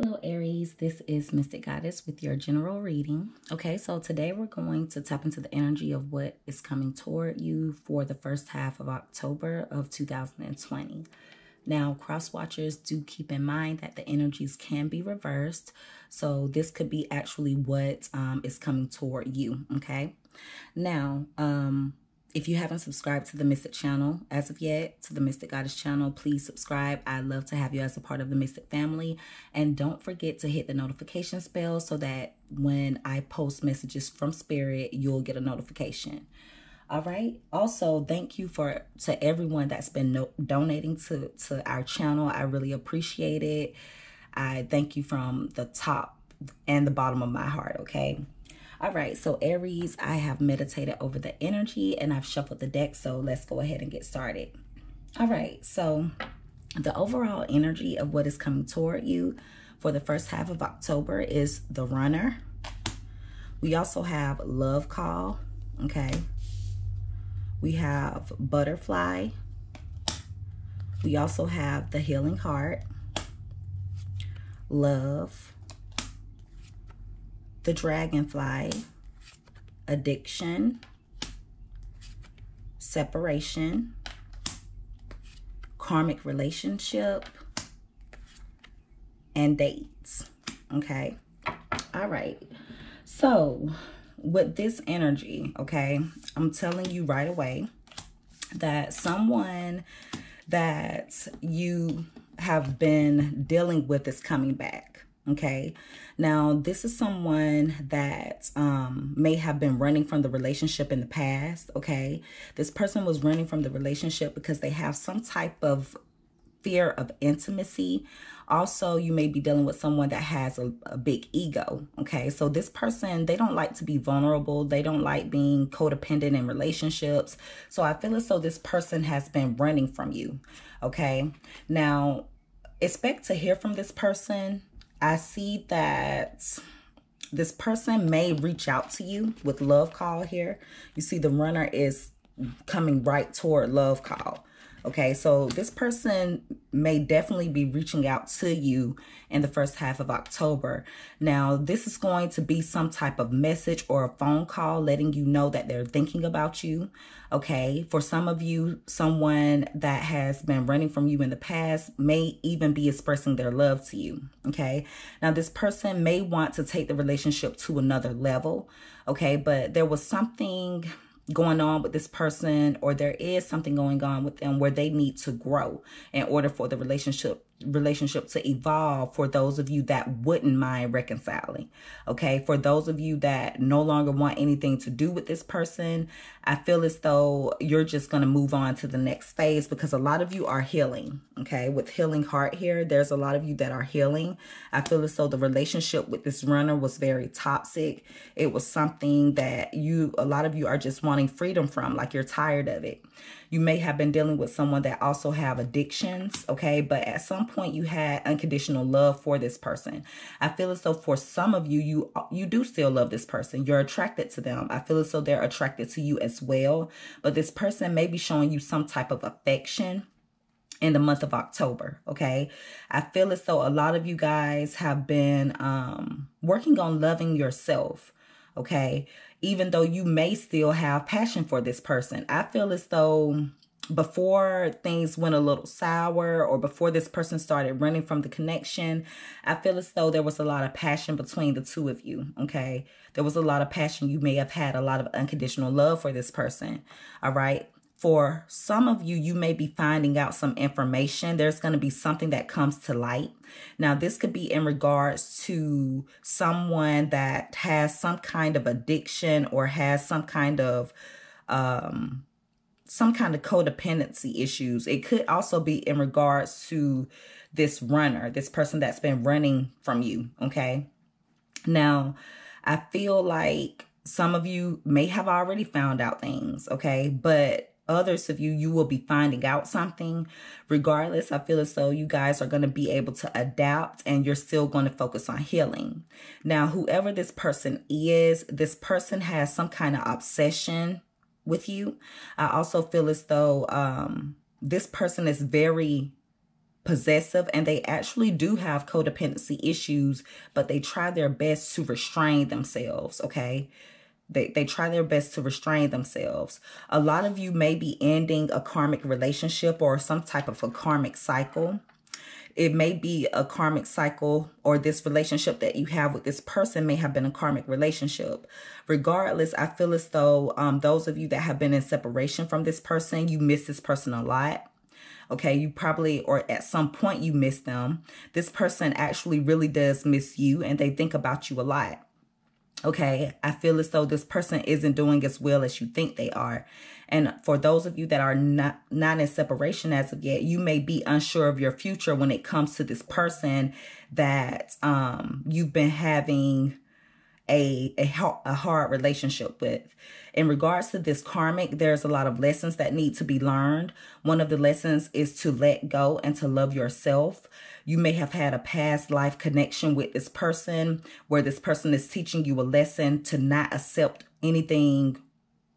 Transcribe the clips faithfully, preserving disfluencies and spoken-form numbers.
Hello Aries, this is Mystic Goddess with your general reading. Okay, so today we're going to tap into the energy of what is coming toward you for the first half of October of two thousand twenty. Now, cross watchers do keep in mind that the energies can be reversed. So this could be actually what um, is coming toward you, okay? Now, um... if you haven't subscribed to the Mystic channel as of yet, to the Mystic Goddess channel, please subscribe. I'd love to have you as a part of the Mystic family. And don't forget to hit the notification bell so that when I post messages from Spirit, you'll get a notification. All right. Also, thank you for to everyone that's been no, donating to, to our channel. I really appreciate it. I thank you from the top and the bottom of my heart, okay? All right, so Aries, I have meditated over the energy and I've shuffled the deck, so let's go ahead and get started. All right, so the overall energy of what is coming toward you for the first half of October is the runner. We also have love call, okay? We have butterfly. We also have the healing heart, love, the dragonfly, addiction, separation, karmic relationship, and dates, okay? All right, so with this energy, okay, I'm telling you right away that someone that you have been dealing with is coming back. Okay, now this is someone that um, may have been running from the relationship in the past. Okay, this person was running from the relationship because they have some type of fear of intimacy. Also, you may be dealing with someone that has a, a big ego. Okay, so this person, they don't like to be vulnerable. They don't like being codependent in relationships. So I feel as though this person has been running from you. Okay, now expect to hear from this person. I see that this person may reach out to you with love call here. You see the runner is coming right toward love call. Okay, so this person may definitely be reaching out to you in the first half of October. Now, this is going to be some type of message or a phone call letting you know that they're thinking about you. Okay, for some of you, someone that has been running from you in the past may even be expressing their love to you. Okay, now this person may want to take the relationship to another level. Okay, but there was something going on with this person, or there is something going on with them where they need to grow in order for the relationship relationship to evolve, for those of you that wouldn't mind reconciling. Okay, for those of you that no longer want anything to do with this person, I feel as though you're just going to move on to the next phase, because a lot of you are healing. Okay, with healing heart here, there's a lot of you that are healing. I feel as though the relationship with this runner was very toxic. It was something that you, a lot of you are just wanting freedom from, like you're tired of it. You may have been dealing with someone that also have addictions, okay, but at some point point you had unconditional love for this person. I feel as though for some of you, you you do still love this person. You're attracted to them. I feel as though they're attracted to you as well, but this person may be showing you some type of affection in the month of October, okay? I feel as though a lot of you guys have been um, working on loving yourself, okay? Even though you may still have passion for this person, I feel as though before things went a little sour, or before this person started running from the connection, I feel as though there was a lot of passion between the two of you, okay? There was a lot of passion. You may have had a lot of unconditional love for this person, all right? For some of you, you may be finding out some information. There's going to be something that comes to light. Now, this could be in regards to someone that has some kind of addiction or has some kind of um. some kind of codependency issues. It could also be in regards to this runner, this person that's been running from you, okay? Now, I feel like some of you may have already found out things, okay? But others of you, you will be finding out something. Regardless, I feel as though you guys are going to be able to adapt, and you're still going to focus on healing. Now, whoever this person is, this person has some kind of obsession with you. I also feel as though um, this person is very possessive, and they actually do have codependency issues, but they try their best to restrain themselves, okay? They, they try their best to restrain themselves. A lot of you may be ending a karmic relationship or some type of a karmic cycle. It may be a karmic cycle, or this relationship that you have with this person may have been a karmic relationship. Regardless, I feel as though um, those of you that have been in separation from this person, you miss this person a lot. Okay, you probably, or at some point you miss them. This person actually really does miss you, and they think about you a lot. Okay, I feel as though this person isn't doing as well as you think they are. And for those of you that are not, not in separation as of yet, you may be unsure of your future when it comes to this person that um, you've been having a, a, a hard relationship with. In regards to this karmic, there's a lot of lessons that need to be learned. One of the lessons is to let go and to love yourself. You may have had a past life connection with this person where this person is teaching you a lesson to not accept anything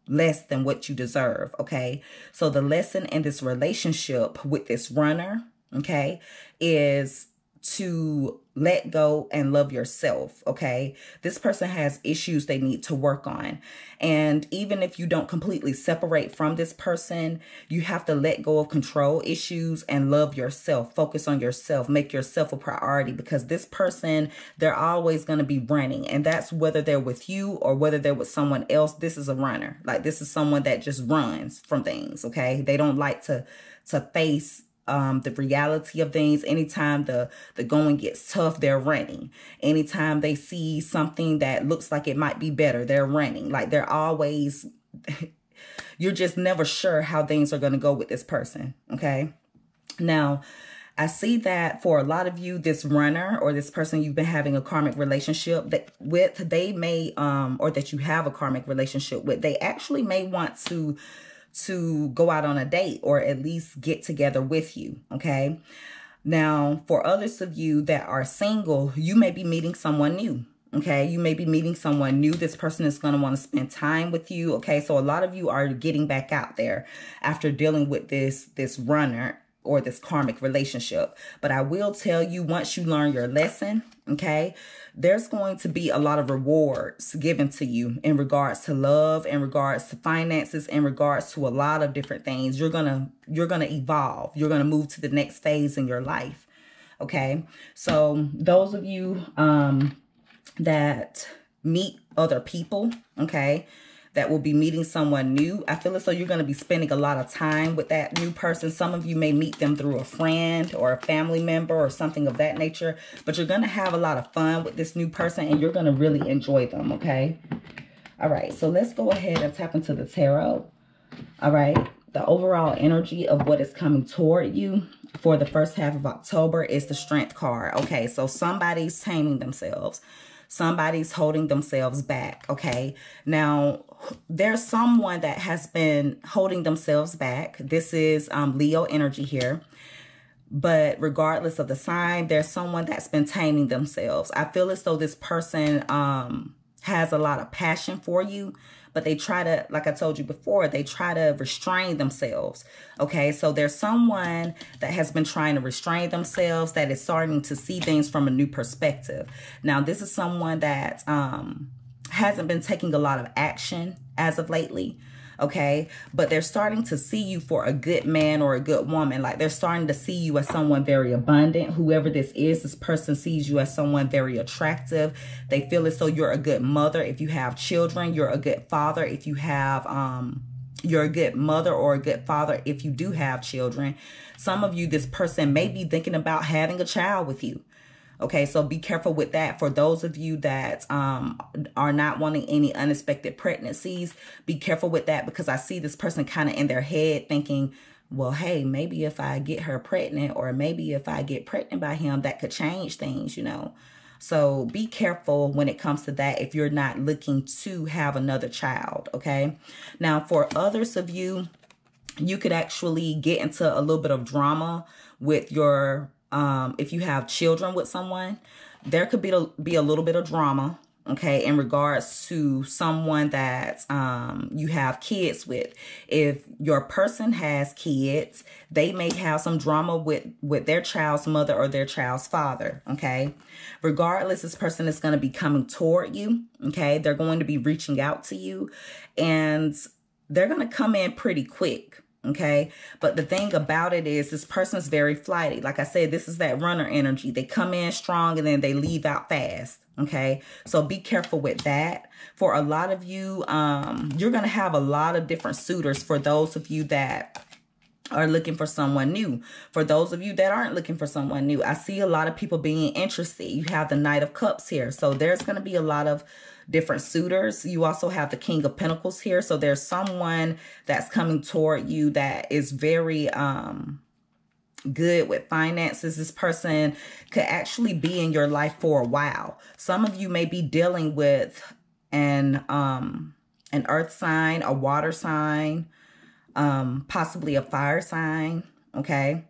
less than what you deserve, okay? So the lesson in this relationship with this runner, okay, is to let go and love yourself, okay? This person has issues they need to work on. And even if you don't completely separate from this person, you have to let go of control issues and love yourself. Focus on yourself. Make yourself a priority, because this person, they're always going to be running. And that's whether they're with you or whether they're with someone else. This is a runner. Like, this is someone that just runs from things, okay? They don't like to, to face Um, the reality of things. Anytime the, the going gets tough, they're running. Anytime they see something that looks like it might be better, they're running. Like, they're always, you're just never sure how things are going to go with this person. Okay. Now, I see that for a lot of you, this runner or this person you've been having a karmic relationship that with, they may, um, or that you have a karmic relationship with, they actually may want to to go out on a date or at least get together with you, okay? Now, for others of you that are single, you may be meeting someone new, okay? You may be meeting someone new. This person is going to want to spend time with you, okay? So a lot of you are getting back out there after dealing with this, this runner or this karmic relationship. But I will tell you, once you learn your lesson, okay, there's going to be a lot of rewards given to you in regards to love, in regards to finances, in regards to a lot of different things. You're going to, you're going to evolve. You're going to move to the next phase in your life. Okay. So those of you, um, that meet other people, okay, that will be meeting someone new, I feel as though you're going to be spending a lot of time with that new person. Some of you may meet them through a friend or a family member or something of that nature. But you're going to have a lot of fun with this new person, and you're going to really enjoy them, okay? All right, so let's go ahead and tap into the tarot. All right, the overall energy of what is coming toward you for the first half of October is the Strength card. Okay, so somebody's taming themselves. Somebody's holding themselves back, okay? Now, there's someone that has been holding themselves back. This is um, Leo energy here. But regardless of the sign, there's someone that's been taming themselves. I feel as though this person um, has a lot of passion for you, but they try to, like I told you before, they try to restrain themselves, okay? So there's someone that has been trying to restrain themselves that is starting to see things from a new perspective. Now, this is someone that um, hasn't been taking a lot of action as of lately, okay? But they're starting to see you for a good man or a good woman. Like, they're starting to see you as someone very abundant. Whoever this is, this person sees you as someone very attractive. They feel as though you're a good mother if you have children. You're a good father if you have, um, you're a good mother or a good father if you do have children. Some of you, this person may be thinking about having a child with you. Okay, so be careful with that. For those of you that um, are not wanting any unexpected pregnancies, be careful with that, because I see this person kind of in their head thinking, well, hey, maybe if I get her pregnant, or maybe if I get pregnant by him, that could change things, you know. So be careful when it comes to that if you're not looking to have another child, okay? Now, for others of you, you could actually get into a little bit of drama with your Um, if you have children with someone. There could be a, be a little bit of drama okay, in regards to someone that um, you have kids with. If your person has kids, they may have some drama with, with their child's mother or their child's father, okay? Regardless, this person is going to be coming toward you, okay? They're going to be reaching out to you, and they're going to come in pretty quick, okay? But the thing about it is this person's very flighty. Like I said, this is that runner energy. They come in strong and then they leave out fast. Okay, so be careful with that. For a lot of you, um, you're going to have a lot of different suitors for those of you that are looking for someone new. For those of you that aren't looking for someone new, I see a lot of people being interested. You have the Knight of Cups here. So there's going to be a lot of different suitors. You also have the King of Pentacles here. So there's someone that's coming toward you that is very... Um, good with finances. This person could actually be in your life for a while. Some of you may be dealing with an um an earth sign, a water sign, um possibly a fire sign, okay?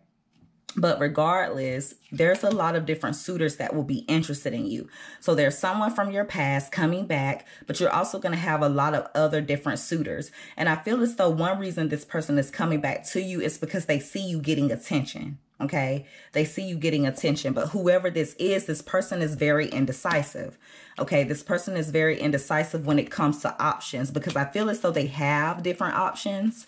But regardless, there's a lot of different suitors that will be interested in you. So there's someone from your past coming back, but you're also going to have a lot of other different suitors. And I feel as though one reason this person is coming back to you is because they see you getting attention. Okay, they see you getting attention, but whoever this is, this person is very indecisive. Okay, this person is very indecisive when it comes to options, because I feel as though they have different options.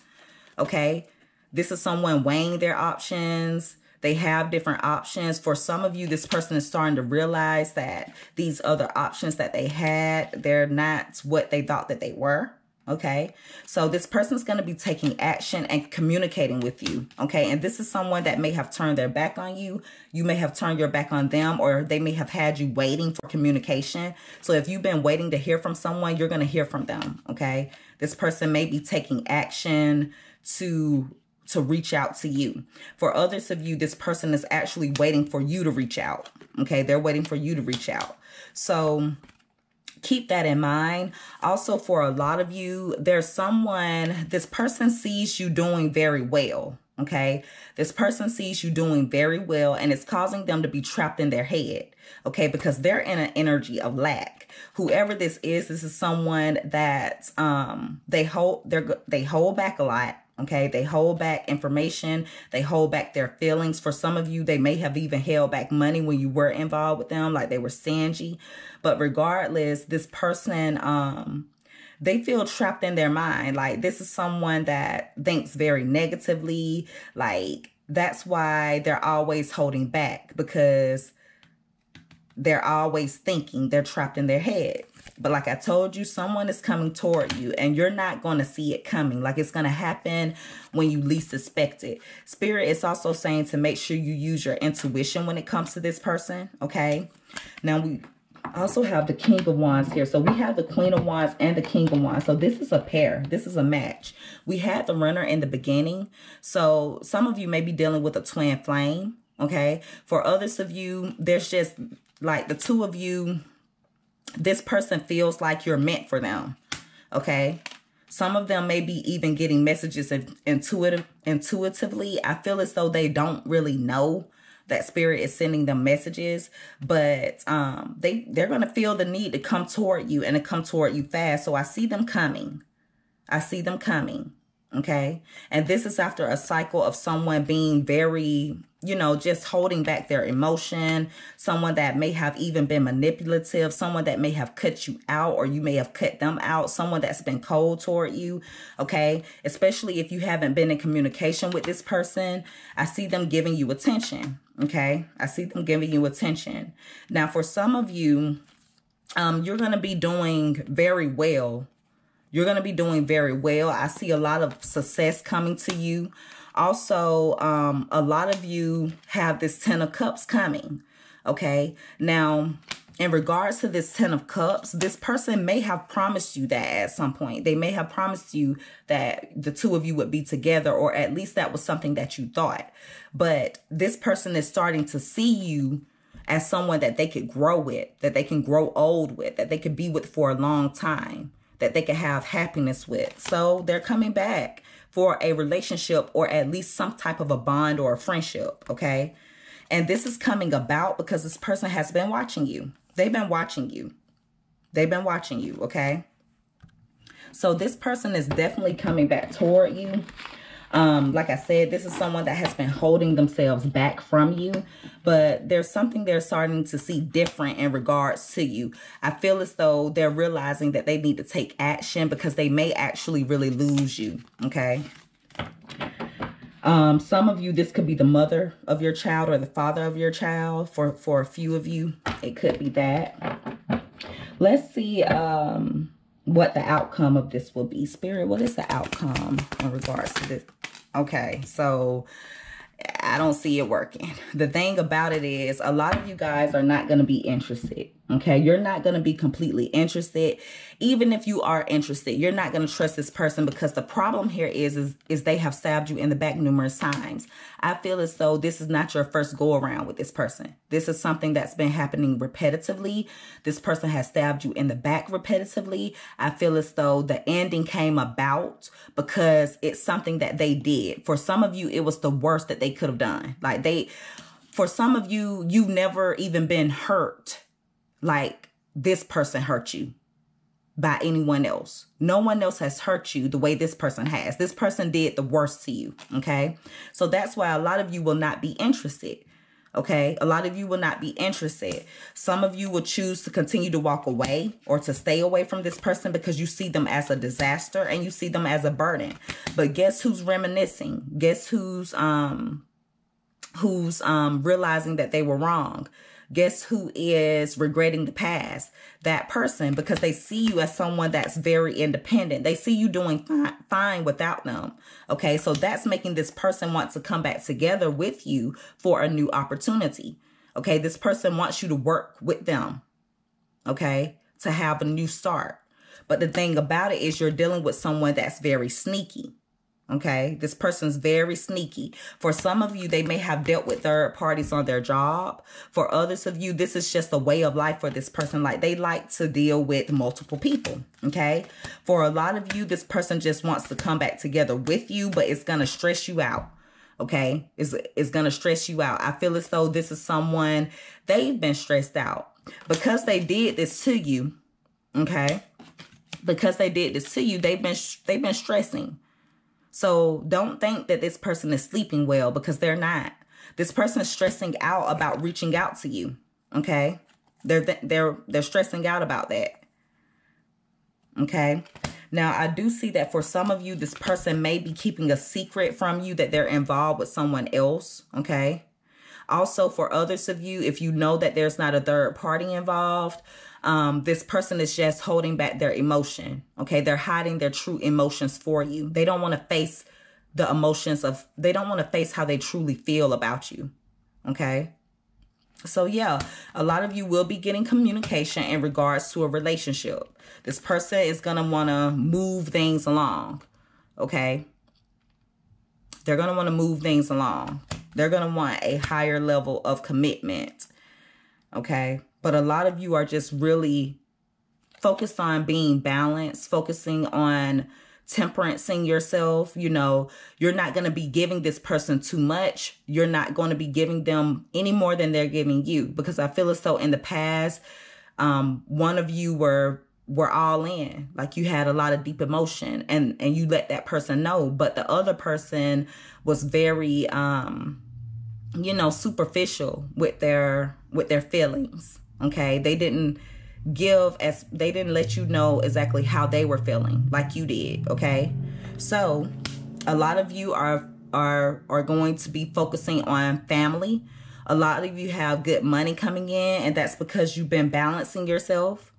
Okay, this is someone weighing their options. They have different options. For some of you, this person is starting to realize that these other options that they had, they're not what they thought that they were, okay? So this person's going to be taking action and communicating with you, okay? And this is someone that may have turned their back on you. You may have turned your back on them, or they may have had you waiting for communication. So if you've been waiting to hear from someone, you're going to hear from them, okay? This person may be taking action to... to reach out to you. For others of you, this person is actually waiting for you to reach out. Okay, they're waiting for you to reach out. So keep that in mind. Also, for a lot of you, there's someone, this person sees you doing very well. Okay, this person sees you doing very well, and it's causing them to be trapped in their head. Okay, because they're in an energy of lack. Whoever this is, this is someone that um, they hold, they're, they hold back a lot. Okay, they hold back information. They hold back their feelings. For some of you, they may have even held back money when you were involved with them, like they were stingy. But regardless, this person, um, they feel trapped in their mind. Like, this is someone that thinks very negatively. Like, that's why they're always holding back, because they're always thinking. They're trapped in their head. But like I told you, someone is coming toward you, and you're not going to see it coming. Like, it's going to happen when you least suspect it. Spirit is also saying to make sure you use your intuition when it comes to this person, okay? Now, we also have the King of Wands here. So we have the Queen of Wands and the King of Wands. So this is a pair. This is a match. We had the runner in the beginning. So some of you may be dealing with a twin flame, okay? For others of you, there's just, like, the two of you... this person feels like you're meant for them, okay? Some of them may be even getting messages intuitive, intuitively. I feel as though they don't really know that spirit is sending them messages, but um, they, they're going to feel the need to come toward you, and to come toward you fast. So I see them coming. I see them coming, okay? And this is after a cycle of someone being very... you know, just holding back their emotion, someone that may have even been manipulative, someone that may have cut you out, or you may have cut them out, someone that's been cold toward you, okay? Especially if you haven't been in communication with this person, I see them giving you attention, okay? I see them giving you attention. Now, for some of you, um, you're going to be doing very well. You're going to be doing very well. I see a lot of success coming to you. Also, um, a lot of you have this Ten of Cups coming, okay? Now, in regards to this Ten of Cups, this person may have promised you that at some point. They may have promised you that the two of you would be together, or at least that was something that you thought. But this person is starting to see you as someone that they could grow with, that they can grow old with, that they could be with for a long time, that they could have happiness with. So they're coming back for a relationship, or at least some type of a bond or a friendship, okay? And this is coming about because this person has been watching you. They've been watching you, They've been watching you, okay? So this person is definitely coming back toward you. Um, like I said, this is someone that has been holding themselves back from you, but there's something they're starting to see different in regards to you. I feel as though they're realizing that they need to take action because they may actually really lose you, okay? Um, some of you, this could be the mother of your child or the father of your child. For, for a few of you, it could be that. Let's see um, what the outcome of this will be. Spirit, what is the outcome in regards to this? Okay, so I don't see it working. The thing about it is a lot of you guys are not going to be interested. Okay, you're not going to be completely interested. Even if you are interested, you're not going to trust this person because the problem here is, is, is they have stabbed you in the back numerous times. I feel as though this is not your first go around with this person. This is something that's been happening repetitively. This person has stabbed you in the back repetitively. I feel as though the ending came about because it's something that they did. For some of you, it was the worst that they could have done. Like they, for some of you, you've never even been hurt. Like this person hurt you by anyone else. No one else has hurt you the way this person has. This person did the worst to you, okay? So that's why a lot of you will not be interested, okay? A lot of you will not be interested. Some of you will choose to continue to walk away or to stay away from this person because you see them as a disaster and you see them as a burden. But guess who's reminiscing? Guess who's um who's um realizing that they were wrong? Guess who is regretting the past? That person, because they see you as someone that's very independent. They see you doing fi- fine without them. Okay, so that's making this person want to come back together with you for a new opportunity. Okay, this person wants you to work with them. Okay, to have a new start. But the thing about it is you're dealing with someone that's very sneaky. Okay, this person's very sneaky. For some of you, they may have dealt with third parties on their job. For others of you, this is just a way of life for this person. Like they like to deal with multiple people. Okay, for a lot of you, this person just wants to come back together with you, but it's going to stress you out. Okay, it's, it's going to stress you out. I feel as though this is someone they've been stressed out because they did this to you. Okay, because they did this to you, they've been, they've been stressing. So don't think that this person is sleeping well because they're not. This person is stressing out about reaching out to you, okay? They're th they're they're stressing out about that, okay? Now, I do see that for some of you, this person may be keeping a secret from you that they're involved with someone else, okay? Also, for others of you, if you know that there's not a third party involved, Um, this person is just holding back their emotion. Okay. They're hiding their true emotions for you. They don't want to face the emotions of, they don't want to face how they truly feel about you. Okay. So yeah, a lot of you will be getting communication in regards to a relationship. This person is going to want to move things along. Okay. They're going to want to move things along. They're going to want a higher level of commitment. Okay. But a lot of you are just really focused on being balanced, focusing on temperancing yourself. You know, you're not going to be giving this person too much. You're not going to be giving them any more than they're giving you. Because I feel as though in the past, um, one of you were were all in. Like you had a lot of deep emotion and, and you let that person know. But the other person was very, um, you know, superficial with their with their feelings. Okay, they didn't give as they didn't let you know exactly how they were feeling like you did. Okay, so a lot of you are are are going to be focusing on family. A lot of you have good money coming in, and that's because you've been balancing yourself.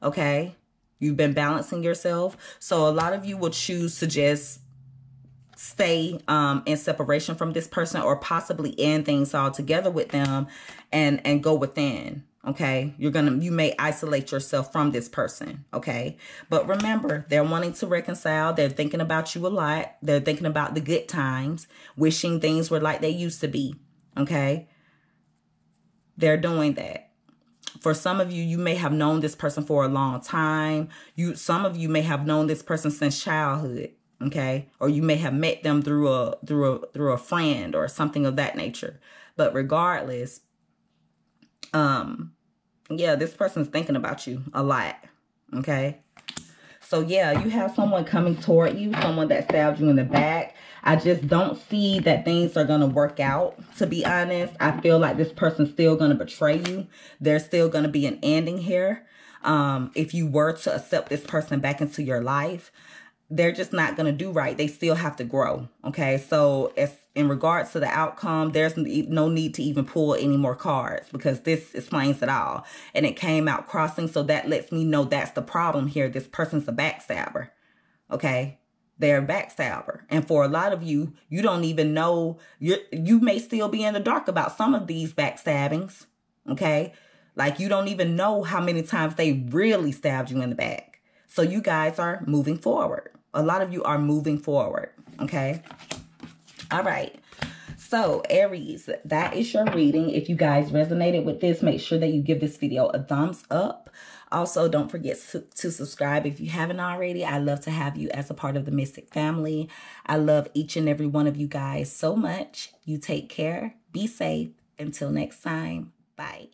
Okay, you've been balancing yourself. So a lot of you will choose to just stay um, in separation from this person or possibly end things all together with them and, and go within. Okay. You're going to, you may isolate yourself from this person. Okay. But remember, they're wanting to reconcile. They're thinking about you a lot. They're thinking about the good times, wishing things were like they used to be. Okay. They're doing that. For some of you, you may have known this person for a long time. You, some of you may have known this person since childhood. Okay, or you may have met them through a through a through a friend or something of that nature. But regardless, um, yeah, this person's thinking about you a lot. Okay. So yeah, you have someone coming toward you, someone that stabbed you in the back. I just don't see that things are going to work out, to be honest. I feel like this person's still going to betray you. There's still going to be an ending here. Um, if you were to accept this person back into your life, they're just not going to do right. They still have to grow. Okay. So as in regards to the outcome, there's no need to even pull any more cards because this explains it all. And it came out crossing. So that lets me know that's the problem here. This person's a backstabber. Okay. They're a backstabber. And for a lot of you, you don't even know. You're, you may still be in the dark about some of these backstabbings. Okay. Like you don't even know how many times they really stabbed you in the back. So you guys are moving forward. A lot of you are moving forward. Okay. All right. So Aries, that is your reading. If you guys resonated with this, make sure that you give this video a thumbs up. Also, don't forget to, to subscribe if you haven't already. I love to have you as a part of the Mystic family. I love each and every one of you guys so much. You take care. Be safe. Until next time. Bye.